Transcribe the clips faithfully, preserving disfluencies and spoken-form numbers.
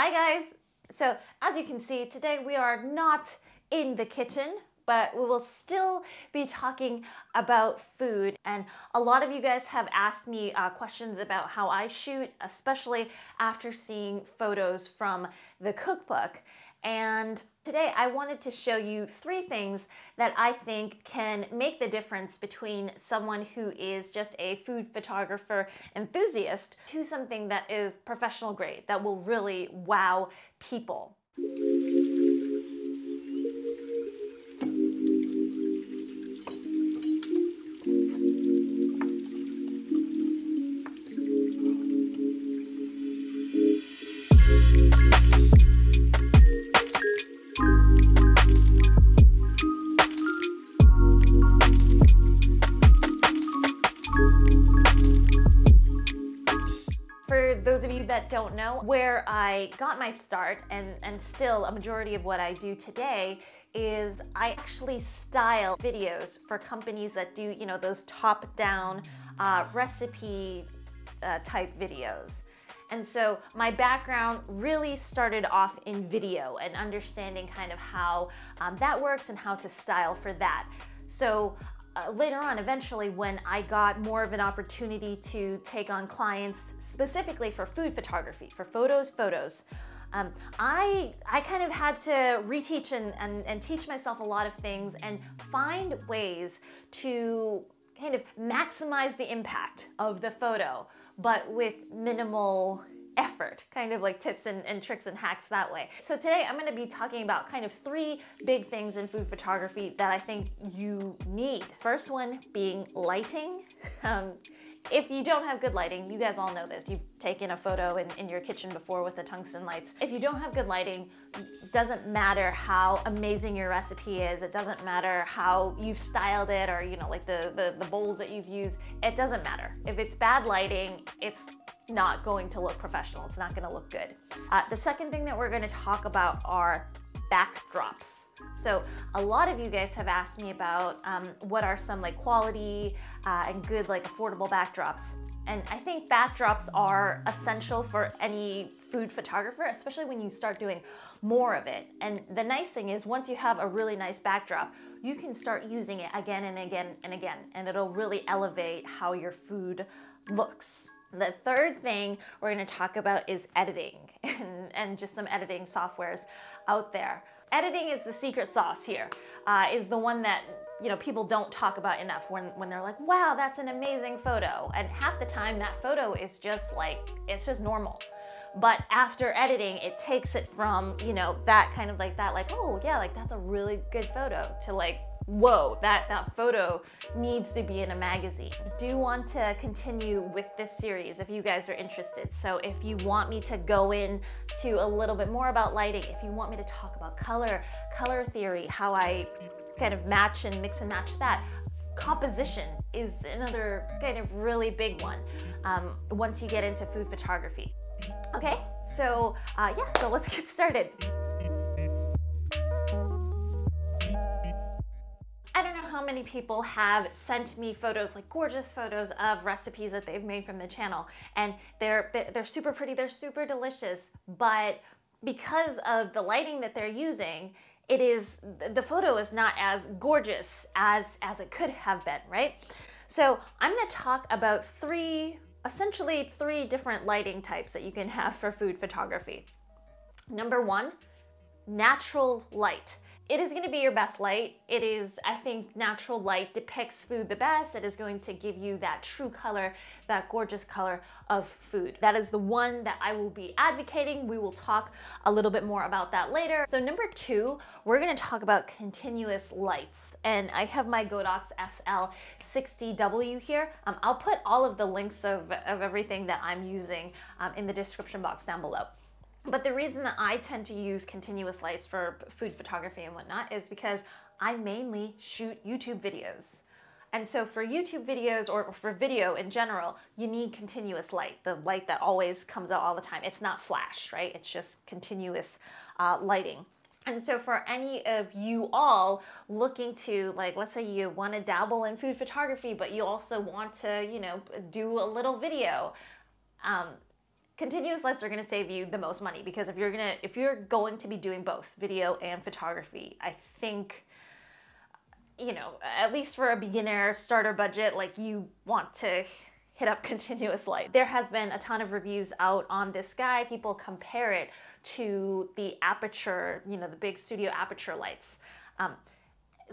Hi guys! So as you can see, today we are not in the kitchen, but we will still be talking about food. And a lot of you guys have asked me uh, questions about how I shoot, especially after seeing photos from the cookbook. And today I wanted to show you three things that I think can make the difference between someone who is just a food photographer enthusiast to something that is professional grade, that will really wow people. Don't know where I got my start, and and still a majority of what I do today is I actually style videos for companies that do, you know, those top-down uh, recipe uh, type videos. And so my background really started off in video and understanding kind of how um, that works and how to style for that. So Uh, later on, eventually, when I got more of an opportunity to take on clients specifically for food photography, for photos, photos, um, I, I kind of had to reteach and, and, and teach myself a lot of things and find ways to kind of maximize the impact of the photo, but with minimal effort, kind of like tips and, and tricks and hacks that way. So today I'm going to be talking about kind of three big things in food photography that I think you need. First one being lighting. Um, if you don't have good lighting, you guys all know this, you've taken a photo in, in your kitchen before with the tungsten lights. If you don't have good lighting, it doesn't matter how amazing your recipe is, it doesn't matter how you've styled it or, you know, like the, the, the bowls that you've used, it doesn't matter. If it's bad lighting, it's not going to look professional. It's not going to look good. Uh, the second thing that we're going to talk about are backdrops. So a lot of you guys have asked me about um, what are some like quality uh, and good like affordable backdrops. And I think backdrops are essential for any food photographer, especially when you start doing more of it. And the nice thing is once you have a really nice backdrop, you can start using it again and again and again, and it'll really elevate how your food looks. The third thing we're going to talk about is editing and, and just some editing softwares out there. Editing is the secret sauce here, uh, is the one that, you know, people don't talk about enough when, when they're like, wow, that's an amazing photo. And half the time that photo is just like, it's just normal. But after editing, it takes it from, you know, that kind of like that, like, oh yeah, like that's a really good photo to like, whoa, that, that photo needs to be in a magazine. I do want to continue with this series if you guys are interested. So if you want me to go in to a little bit more about lighting, if you want me to talk about color, color theory, how I kind of match and mix and match that, composition is another kind of really big one um, once you get into food photography. Okay, so uh, yeah, so let's get started. How many people have sent me photos, like gorgeous photos of recipes that they've made from the channel, and they're they're super pretty, they're super delicious, but because of the lighting that they're using, it is the photo is not as gorgeous as as it could have been, right? So I'm going to talk about three essentially three different lighting types that you can have for food photography. Number one, natural light. It is going to be your best light. It is, I think, natural light depicts food the best. It is going to give you that true color, that gorgeous color of food. That is the one that I will be advocating. We will talk a little bit more about that later. So number two, we're going to talk about continuous lights. And I have my Godox S L sixty W here. Um, I'll put all of the links of, of everything that I'm using um, in the description box down below. But the reason that I tend to use continuous lights for food photography and whatnot is because I mainly shoot YouTube videos. And so for YouTube videos or for video in general, you need continuous light, the light that always comes out all the time. It's not flash, right? It's just continuous uh, lighting. And so for any of you all looking to, like, let's say you want to dabble in food photography, but you also want to, you know, do a little video, um, Continuous lights are going to save you the most money, because if you're going to if you're going to be doing both video and photography, I think, you know, at least for a beginner starter budget, like, you want to hit up continuous light. There has been a ton of reviews out on this guy. People compare it to the Aputure, you know, the big studio Aputure lights. Um,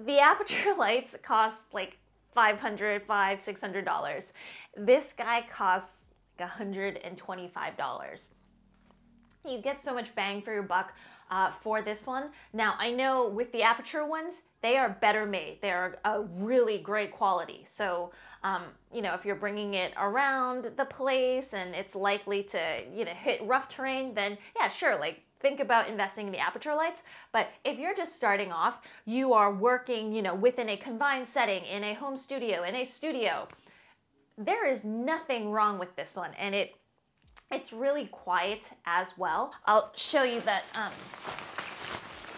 the Aputure lights cost like five hundred dollars, five hundred dollars, six hundred dollars. This guy costs one hundred twenty-five dollars. You get so much bang for your buck uh, for this one. Now, I know with the Aputure ones, they are better made. They are a really great quality. So, um, you know, if you're bringing it around the place and it's likely to, you know, hit rough terrain, then yeah, sure, like, think about investing in the Aputure lights. But if you're just starting off, you are working, you know, within a confined setting, in a home studio, in a studio, there is nothing wrong with this one, and it it's really quiet as well. I'll show you that. Um,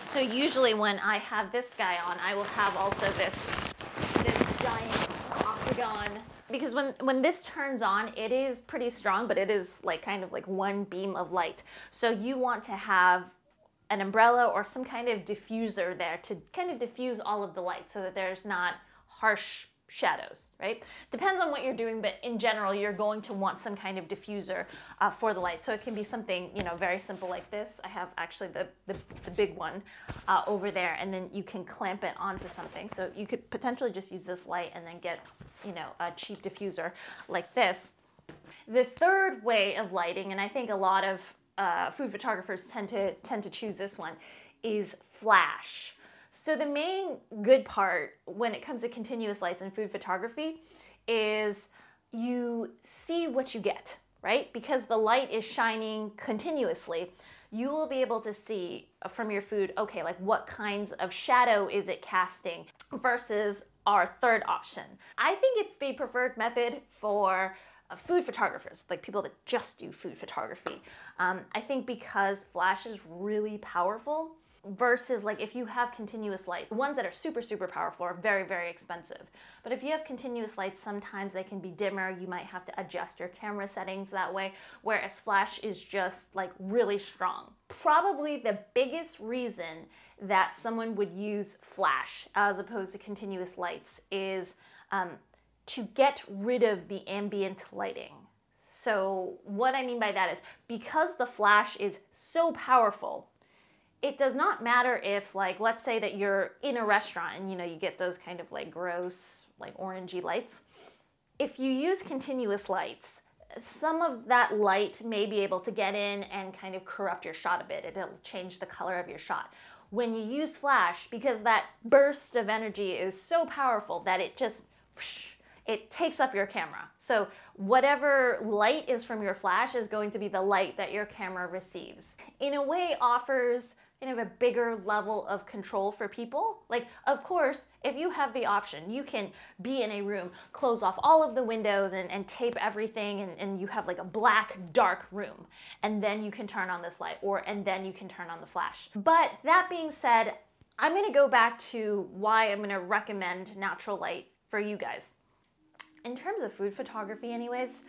so usually when I have this guy on, I will have also this, this giant octagon, because when, when this turns on, it is pretty strong, but it is like kind of like one beam of light. So you want to have an umbrella or some kind of diffuser there to kind of diffuse all of the light so that there's not harsh shadows, right? Depends on what you're doing, but in general, you're going to want some kind of diffuser uh, for the light. So it can be something, you know, very simple like this. I have actually the, the, the big one uh, over there, and then you can clamp it onto something. So you could potentially just use this light and then get, you know, a cheap diffuser like this. The third way of lighting, and I think a lot of uh, food photographers tend to, tend to choose this one, is flash. So the main good part when it comes to continuous lights in food photography is you see what you get, right? Because the light is shining continuously, you will be able to see from your food, okay, like what kinds of shadow is it casting versus our third option. I think it's the preferred method for food photographers, like people that just do food photography. Um, I think because flash is really powerful, versus like if you have continuous light, the ones that are super, super powerful are very, very expensive. But if you have continuous lights, sometimes they can be dimmer. You might have to adjust your camera settings that way, whereas flash is just like really strong. Probably the biggest reason that someone would use flash as opposed to continuous lights is um, to get rid of the ambient lighting. So what I mean by that is, because the flash is so powerful, it does not matter if, like, let's say that you're in a restaurant and, you know, you get those kind of like gross, like orangey lights. If you use continuous lights, some of that light may be able to get in and kind of corrupt your shot a bit. It'll change the color of your shot. When you use flash, because that burst of energy is so powerful that it just, whoosh, it takes up your camera. So whatever light is from your flash is going to be the light that your camera receives. In a way, offers kind of a bigger level of control for people. Like, of course, if you have the option, you can be in a room, close off all of the windows and, and tape everything, and, and you have like a black, dark room, and then you can turn on this light, or and then you can turn on the flash. But that being said, I'm gonna go back to why I'm gonna recommend natural light for you guys. In terms of food photography anyways,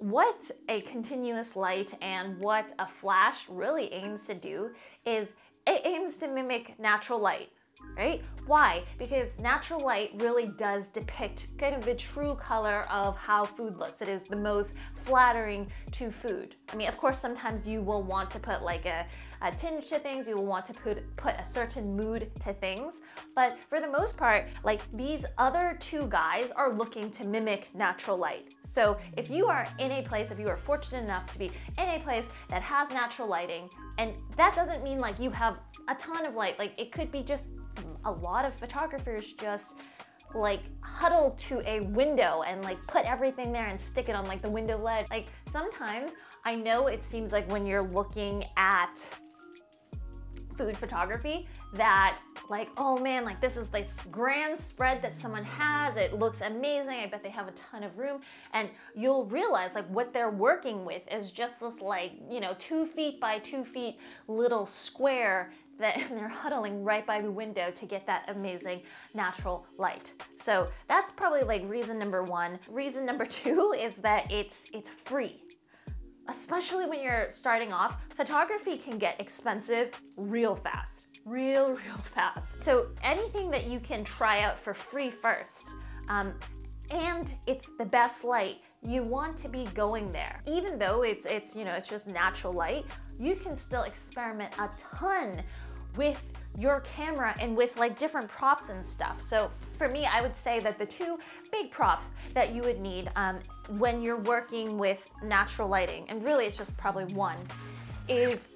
what a continuous light and what a flash really aims to do is it aims to mimic natural light, right? Why? Because natural light really does depict kind of the true color of how food looks. It is the most flattering to food. I mean, of course, sometimes you will want to put like a, a tinge to things, you will want to put, put a certain mood to things, but for the most part, like, these other two guys are looking to mimic natural light. So if you are in a place, if you are fortunate enough to be in a place that has natural lighting, and that doesn't mean like you have a ton of light, like it could be just a lot of photographers just like huddle to a window and like put everything there and stick it on like the window ledge. Like, sometimes I know it seems like when you're looking at food photography that like, oh man, like this is like grand spread that someone has, it looks amazing, I bet they have a ton of room, and you'll realize like what they're working with is just this like, you know, two feet by two feet little square that they're huddling right by the window to get that amazing natural light. So that's probably like reason number one. Reason number two is that it's it's free. Especially when you're starting off, photography can get expensive real fast. Real, real fast. So anything that you can try out for free first, um, and it's the best light, you want to be going there. Even though it's, it's, you know, it's just natural light, you can still experiment a ton with your camera and with like different props and stuff. So for me, I would say that the two big props that you would need um, when you're working with natural lighting, and really it's just probably one, is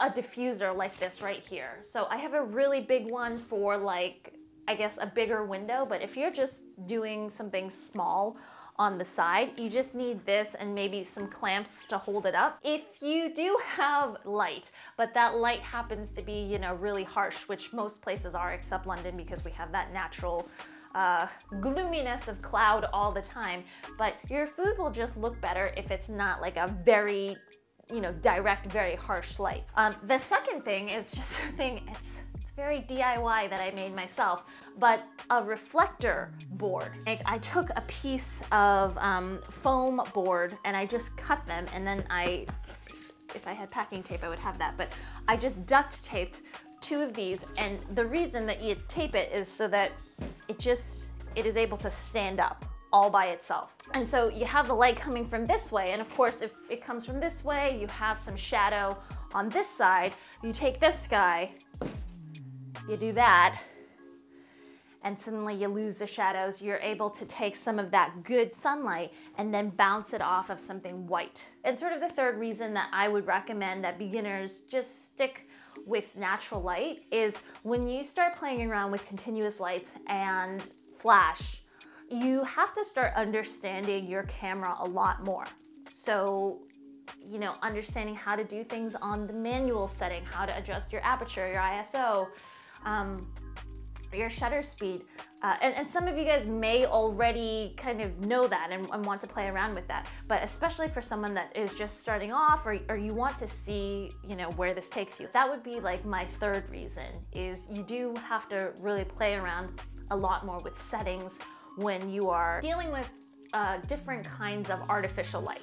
a diffuser like this right here. So I have a really big one for like, I guess a bigger window, but if you're just doing something small on the side, you just need this and maybe some clamps to hold it up. If you do have light, but that light happens to be, you know, really harsh, which most places are except London, because we have that natural uh, gloominess of cloud all the time, but your food will just look better if it's not like a very, you know, direct, very harsh light. Um, the second thing is just something, it's very D I Y that I made myself, but a reflector board. Like I took a piece of um, foam board and I just cut them, and then I, if I had packing tape, I would have that, but I just duct taped two of these, and the reason that you tape it is so that it just, it is able to stand up all by itself. And so you have the light coming from this way, and of course if it comes from this way, you have some shadow on this side, you take this guy, you do that, and suddenly you lose the shadows. You're able to take some of that good sunlight and then bounce it off of something white. And sort of the third reason that I would recommend that beginners just stick with natural light is when you start playing around with continuous lights and flash, you have to start understanding your camera a lot more. So, you know, understanding how to do things on the manual setting, how to adjust your aperture, your I S O, Um, your shutter speed, uh, and, and some of you guys may already kind of know that and, and want to play around with that, but especially for someone that is just starting off, or, or you want to see, you know, where this takes you. That would be like my third reason, is you do have to really play around a lot more with settings when you are dealing with uh, different kinds of artificial light.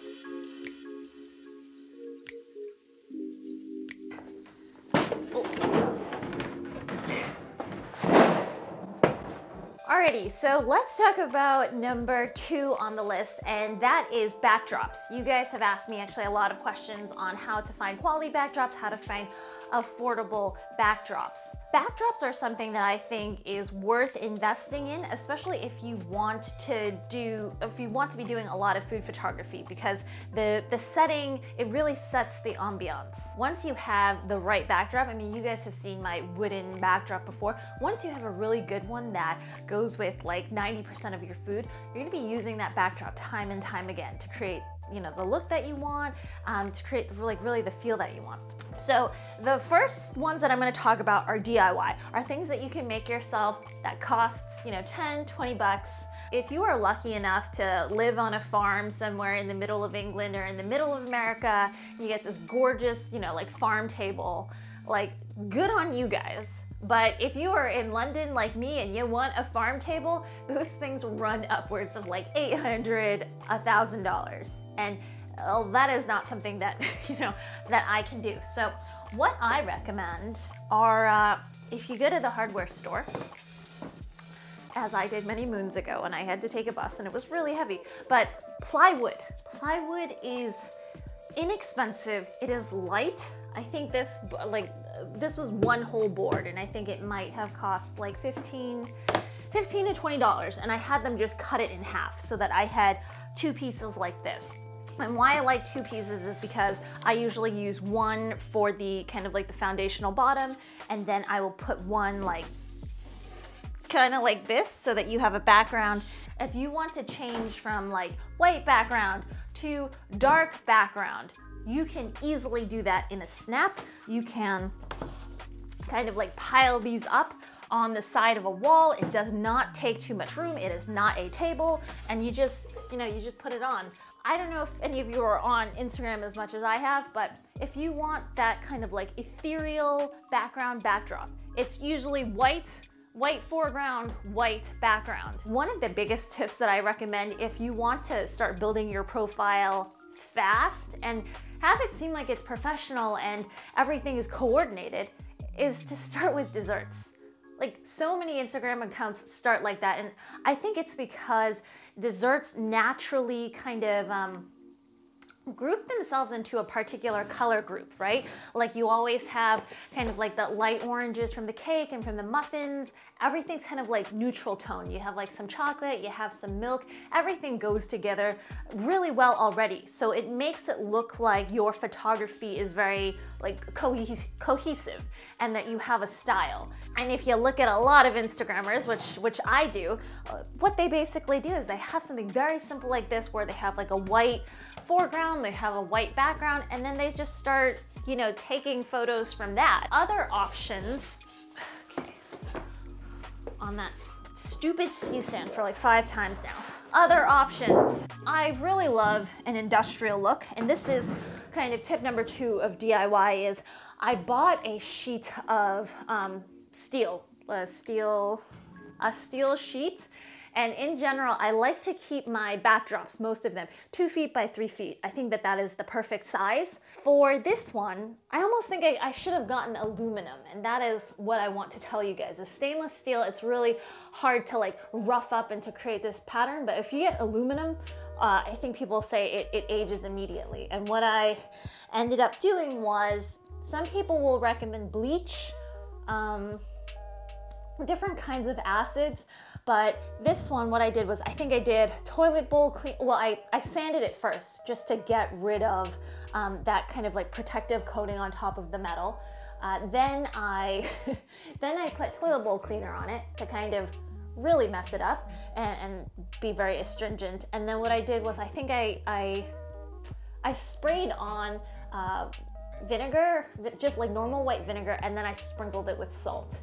Alrighty, so let's talk about number two on the list, and that is backdrops. You guys have asked me actually a lot of questions on how to find quality backdrops, how to find affordable backdrops. Backdrops are something that I think is worth investing in, especially if you want to do, if you want to be doing a lot of food photography, because the, the setting, it really sets the ambiance. Once you have the right backdrop, I mean, you guys have seen my wooden backdrop before. Once you have a really good one that goes with like ninety percent of your food, you're gonna be using that backdrop time and time again to create, you know, the look that you want, um, to create like really the feel that you want. So the first ones that I'm going to talk about are D I Y, are things that you can make yourself that costs, you know, ten, twenty bucks. If you are lucky enough to live on a farm somewhere in the middle of England or in the middle of America, you get this gorgeous, you know, like farm table, like good on you guys. But if you are in London like me and you want a farm table, those things run upwards of like eight hundred, a thousand dollars. And oh, that is not something that, you know, that I can do. So what I recommend are, uh, if you go to the hardware store, as I did many moons ago, and I had to take a bus and it was really heavy, but plywood. Plywood is inexpensive. It is light. I think this, like, this was one whole board, and I think it might have cost like fifteen to twenty dollars, and I had them just cut it in half so that I had two pieces like this. And why I like two pieces is because I usually use one for the kind of like the foundational bottom, and then I will put one like kind of like this so that you have a background. If you want to change from like white background to dark background, you can easily do that in a snap. You can kind of like pile these up on the side of a wall. It does not take too much room. It is not a table, and you just, you know, you just put it on. I don't know if any of you are on Instagram as much as I have, but if you want that kind of like ethereal background backdrop, it's usually white, white foreground, white background. One of the biggest tips that I recommend if you want to start building your profile fast and have it seem like it's professional and everything is coordinated is to start with desserts. Like, so many Instagram accounts start like that, and I think it's because desserts naturally kind of um, group themselves into a particular color group, right? Like, you always have kind of like the light oranges from the cake and from the muffins. Everything's kind of like neutral tone. You have like some chocolate, you have some milk, everything goes together really well already. So it makes it look like your photography is very like cohes cohesive and that you have a style. And if you look at a lot of Instagrammers, which which I do, what they basically do is they have something very simple like this where they have like a white foreground, they have a white background, and then they just start, you know, taking photos from that. Other options, okay, on that stupid C-stand for like five times now. Other options, I really love an industrial look, and this is kind of tip number two of D I Y is I bought a sheet of um, steel, a steel, a steel sheet. And in general, I like to keep my backdrops, most of them, two feet by three feet. I think that that is the perfect size. For this one, I almost think I, I should have gotten aluminum, and that is what I want to tell you guys. The stainless steel, it's really hard to like rough up and to create this pattern, but if you get aluminum, uh, I think people say it, it ages immediately. And what I ended up doing was, some people will recommend bleach, um, different kinds of acids. But this one, what I did was, I think I did toilet bowl clean, well, I, I sanded it first just to get rid of um, that kind of like protective coating on top of the metal. Uh, then I then I put toilet bowl cleaner on it to kind of really mess it up and, and be very astringent. And then what I did was, I think I, I, I sprayed on uh, vinegar, just like normal white vinegar, and then I sprinkled it with salt.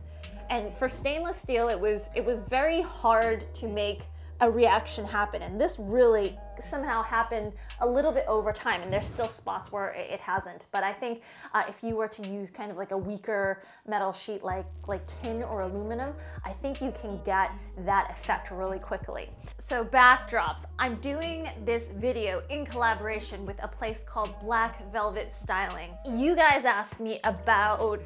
And for stainless steel, it was it was very hard to make a reaction happen. And this really somehow happened a little bit over time. And there's still spots where it hasn't. But I think uh, if you were to use kind of like a weaker metal sheet like, like tin or aluminum, I think you can get that effect really quickly. So backdrops. I'm doing this video in collaboration with a place called Black Velvet Styling. You guys asked me about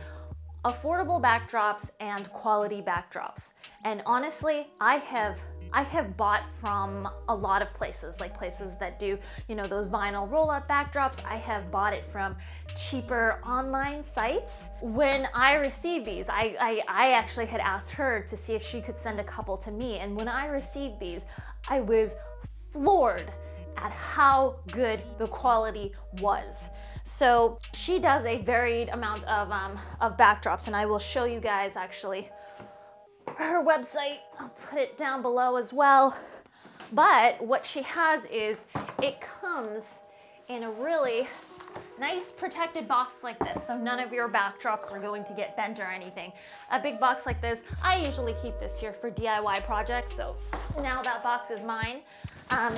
affordable backdrops and quality backdrops. And honestly, I have I have bought from a lot of places, like places that do, you know, those vinyl roll-up backdrops. I have bought it from cheaper online sites. When I received these, I, I, I actually had asked her to see if she could send a couple to me. And when I received these, I was floored at how good the quality was. So she does a varied amount of, um, of backdrops, and I will show you guys actually her website. I'll put it down below as well. But what she has is, it comes in a really nice protected box like this. So none of your backdrops are going to get bent or anything. A big box like this, I usually keep this here for D I Y projects. So now that box is mine. Um,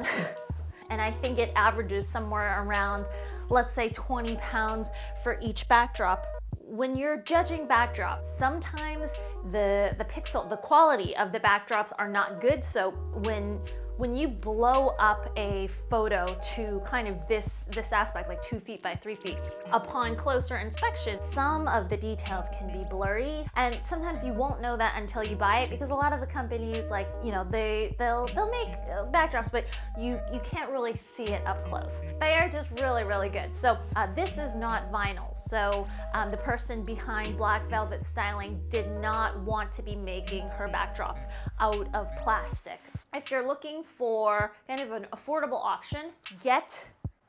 and I think it averages somewhere around, let's say twenty pounds for each backdrop. When you're judging backdrops, sometimes the, the pixel, the quality of the backdrops are not good. So when, when you blow up a photo to kind of this, this aspect, like two feet by three feet, upon closer inspection, some of the details can be blurry. And sometimes you won't know that until you buy it, because a lot of the companies, like, you know, they, they'll, they'll make backdrops, but you, you can't really see it up close. They are just really, really good. So uh, this is not vinyl. So um, the person behind Black Velvet Styling did not want to be making her backdrops out of plastic. If you're looking for kind of an affordable option, get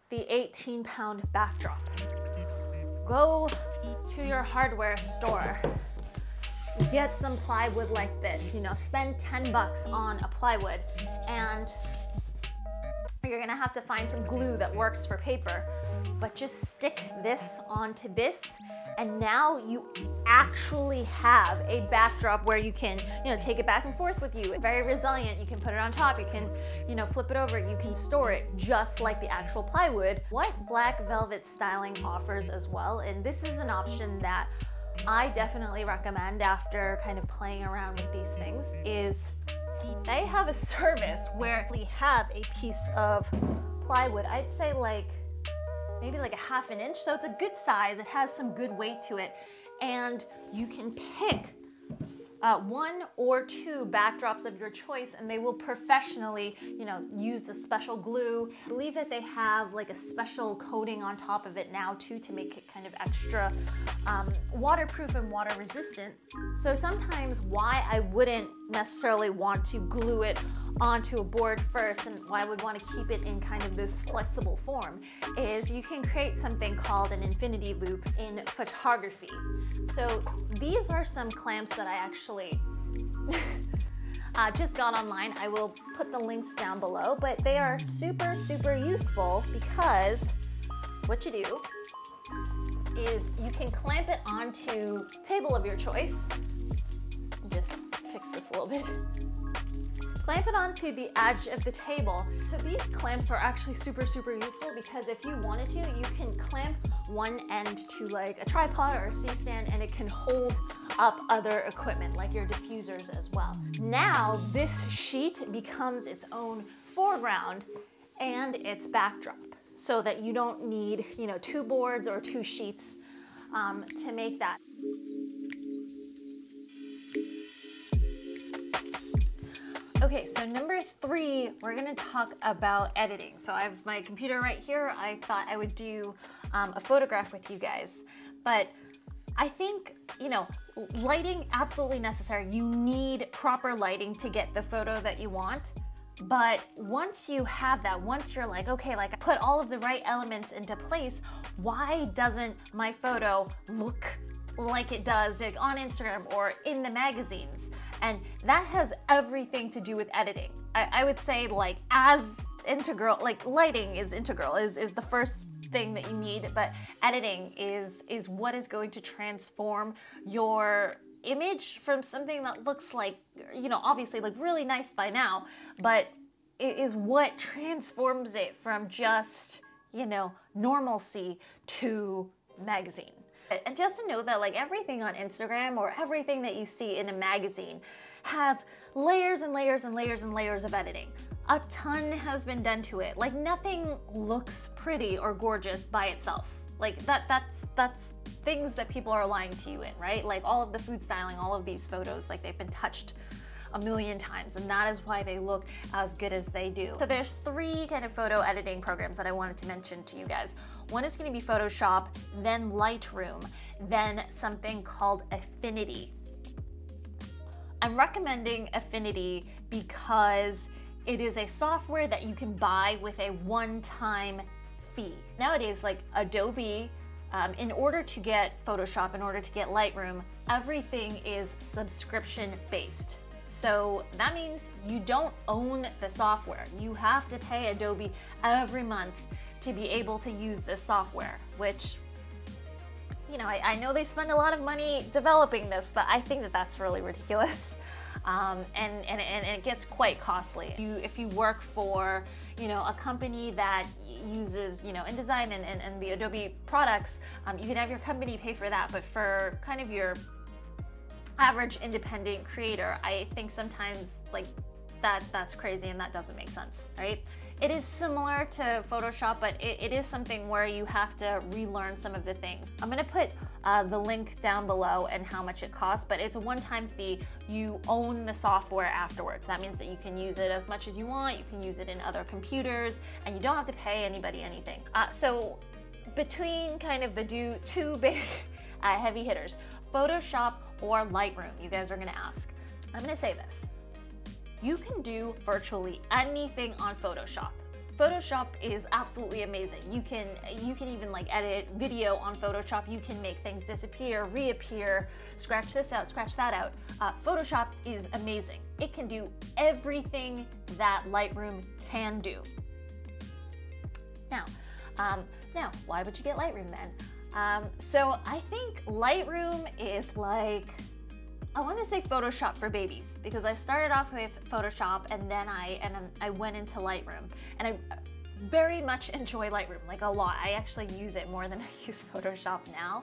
the eighteen pound backdrop. Go to your hardware store, get some plywood like this, you know, spend ten bucks on a plywood, and you're gonna have to find some glue that works for paper, but just stick this onto this. And now you actually have a backdrop where you can, you know, take it back and forth with you. It's very resilient. You can put it on top, you can, you know, flip it over, you can store it just like the actual plywood. What Black Velvet Styling offers as well, and this is an option that I definitely recommend after kind of playing around with these things, is they have a service where we have a piece of plywood. I'd say like maybe like a half an inch. So it's a good size, it has some good weight to it. And you can pick Uh, one or two backdrops of your choice, and they will professionally, you know, use the special glue. I believe that they have like a special coating on top of it now too to make it kind of extra um, waterproof and water resistant. So sometimes why I wouldn't necessarily want to glue it onto a board first and why I would want to keep it in kind of this flexible form is you can create something called an infinity loop in photography. So these are some clamps that I actually uh, just got online. I will put the links down below, but they are super, super useful because what you do is you can clamp it onto a table of your choice. Just fix this a little bit. Clamp it onto the edge of the table. So these clamps are actually super, super useful because if you wanted to, you can clamp one end to like a tripod or a C-stand and it can hold up other equipment like your diffusers as well. Now this sheet becomes its own foreground and its backdrop so that you don't need, you know, two boards or two sheets um, to make that. Okay, so number three, we're gonna talk about editing. So I have my computer right here. I thought I would do um, a photograph with you guys, but I think, you know, lighting, absolutely necessary. You need proper lighting to get the photo that you want. But once you have that, once you're like, okay, like I put all of the right elements into place, why doesn't my photo look like it does like on Instagram or in the magazines? And that has everything to do with editing. I, I would say like as integral, like lighting is integral, is, is the first thing that you need, but editing is, is what is going to transform your image from something that looks like, you know, obviously like really nice by now, but it is what transforms it from just, you know, normalcy to magazine. And just to know that like everything on Instagram or everything that you see in a magazine has layers and layers and layers and layers of editing. A ton has been done to it. Like nothing looks pretty or gorgeous by itself. Like that, that's, that's things that people are lying to you in, right? Like all of the food styling, all of these photos, like they've been touched a million times, and that is why they look as good as they do. So there's three kind of photo editing programs that I wanted to mention to you guys. One is going to be Photoshop, then Lightroom, then something called Affinity. I'm recommending Affinity because it is a software that you can buy with a one-time fee. Nowadays, like Adobe, Um, in order to get Photoshop, in order to get Lightroom, everything is subscription-based. So that means you don't own the software. You have to pay Adobe every month to be able to use this software, which, you know, I, I know they spend a lot of money developing this, but I think that that's really ridiculous. Um, and, and, and it gets quite costly. You, if you work for, you know, a company that uses, you know, InDesign and, and, and the Adobe products, um, you can have your company pay for that, but for kind of your average independent creator, I think sometimes like that that's crazy and that doesn't make sense, right? It is similar to Photoshop, but it, it is something where you have to relearn some of the things. I'm gonna put uh, the link down below and how much it costs, but it's a one-time fee. You own the software afterwards. That means that you can use it as much as you want, you can use it in other computers, and you don't have to pay anybody anything. Uh, so between kind of the do, two big uh, heavy hitters, Photoshop or Lightroom, you guys are gonna ask. I'm gonna say this. You can do virtually anything on Photoshop. Photoshop is absolutely amazing. You can you can even like edit video on Photoshop. You can make things disappear, reappear, scratch this out, scratch that out. Uh, Photoshop is amazing. It can do everything that Lightroom can do. Now, um, now why would you get Lightroom then? Um, so I think Lightroom is like, I want to say Photoshop for babies, because I started off with Photoshop and then I and I went into Lightroom, and I very much enjoy Lightroom, like a lot. I actually use it more than I use Photoshop now,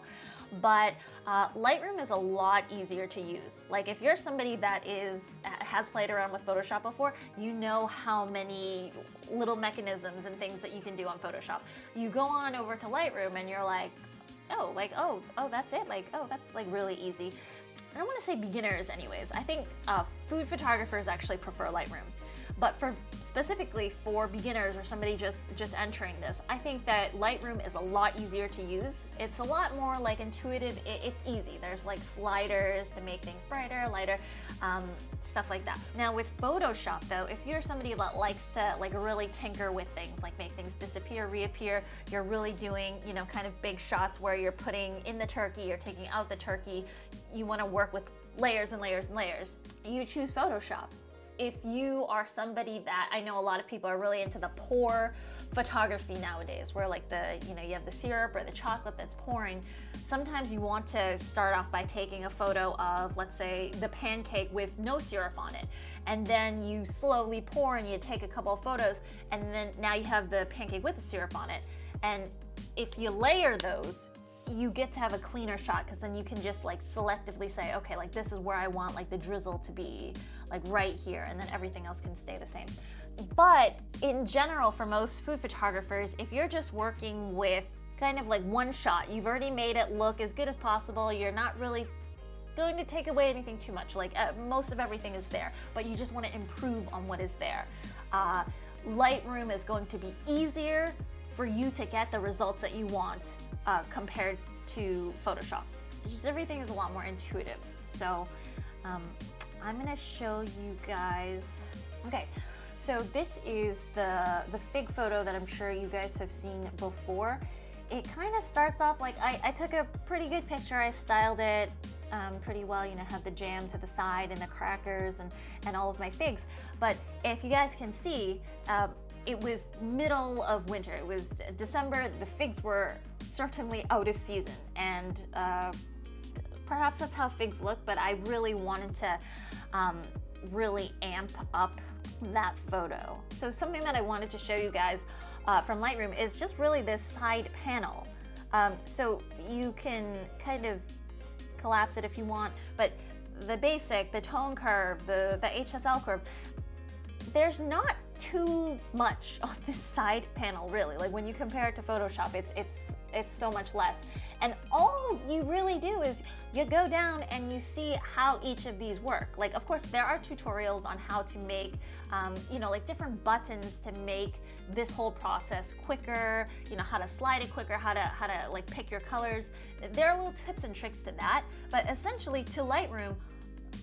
but uh, Lightroom is a lot easier to use. Like if you're somebody that is has played around with Photoshop before, you know how many little mechanisms and things that you can do on Photoshop. You go on over to Lightroom and you're like, oh, like, oh, oh, that's it? Like, oh, that's like really easy. I don't want to say beginners anyways. I think uh, food photographers actually prefer Lightroom. But for specifically for beginners or somebody just, just entering this, I think that Lightroom is a lot easier to use. It's a lot more like intuitive. It, it's easy. There's like sliders to make things brighter, lighter, um, stuff like that. Now with Photoshop though, if you're somebody that likes to like really tinker with things, like make things disappear, reappear, you're really doing, you know, kind of big shots where you're putting in the turkey, you're taking out the turkey, you want to work with layers and layers and layers, you choose Photoshop. If you are somebody that, I know a lot of people are really into the pour photography nowadays, where like the, you know, you have the syrup or the chocolate that's pouring. Sometimes you want to start off by taking a photo of, let's say, the pancake with no syrup on it. And then you slowly pour and you take a couple of photos, and then now you have the pancake with the syrup on it. And if you layer those, you get to have a cleaner shot, because then you can just like selectively say, okay, like this is where I want like the drizzle to be, like right here, and then everything else can stay the same. But in general, for most food photographers, if you're just working with kind of like one shot, you've already made it look as good as possible, you're not really going to take away anything too much, like uh, most of everything is there, but you just want to improve on what is there. Uh, Lightroom is going to be easier for you to get the results that you want Uh, compared to Photoshop. Just everything is a lot more intuitive. So um, I'm gonna show you guys. Okay, so this is the, the fig photo that I'm sure you guys have seen before. It kind of starts off like, I, I took a pretty good picture, I styled it um, pretty well, you know, had the jam to the side and the crackers and, and all of my figs. But if you guys can see, um, it was middle of winter, it was December, the figs were certainly out of season, and uh, perhaps that's how figs look, but I really wanted to um, really amp up that photo. So something that I wanted to show you guys uh, from Lightroom is just really this side panel. Um, so you can kind of collapse it if you want, but the basic, the tone curve, the, the H S L curve, there's not too much on this side panel really. Like when you compare it to Photoshop, it's, it's it's so much less. And all you really do is you go down and you see how each of these work. Like, of course, there are tutorials on how to make, um, you know, like different buttons to make this whole process quicker, you know, how to slide it quicker, how to, how to like pick your colors. There are little tips and tricks to that, but essentially to Lightroom,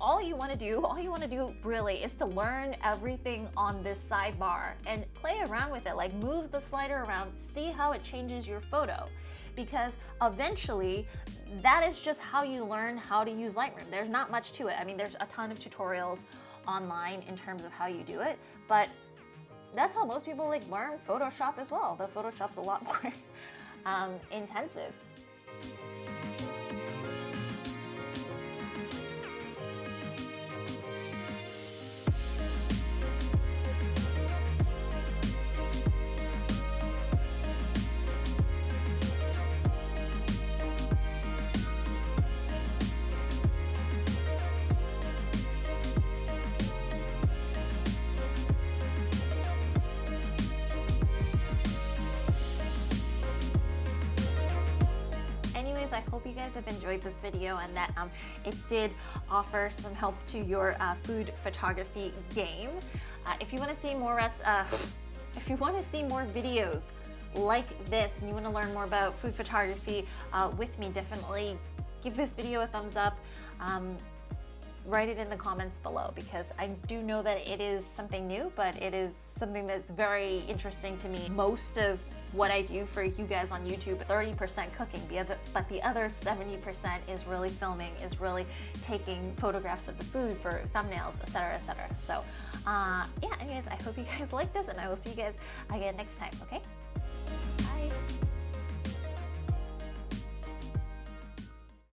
all you want to do, all you want to do really is to learn everything on this sidebar and play around with it, like move the slider around, see how it changes your photo, because eventually that is just how you learn how to use Lightroom. There's not much to it. I mean, there's a ton of tutorials online in terms of how you do it, but that's how most people like learn Photoshop as well, though Photoshop's a lot more um, intensive. I hope you guys have enjoyed this video and that um, it did offer some help to your uh, food photography game. Uh, if you want to see more rest, uh, if you want to see more videos like this and you want to learn more about food photography uh, with me, definitely give this video a thumbs up. Um, write it in the comments below, because I do know that it is something new, but it is something that's very interesting to me. Most of what I do for you guys on YouTube, thirty percent cooking, but the other seventy percent is really filming, is really taking photographs of the food for thumbnails, et cetera, et cetera. So uh, yeah, anyways, I hope you guys like this, and I will see you guys again next time, okay?